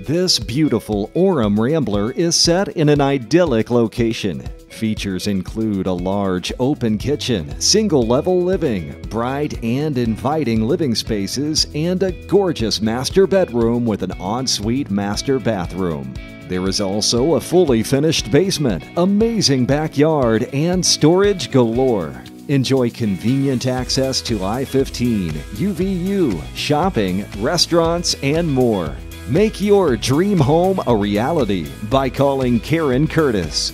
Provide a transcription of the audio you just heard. This beautiful Orem Rambler is set in an idyllic location. Features include a large open kitchen, single-level living, bright and inviting living spaces, and a gorgeous master bedroom with an ensuite master bathroom. There is also a fully finished basement, amazing backyard, and storage galore. Enjoy convenient access to I-15, UVU, shopping, restaurants, and more. Make your dream home a reality by calling Karen Curtis.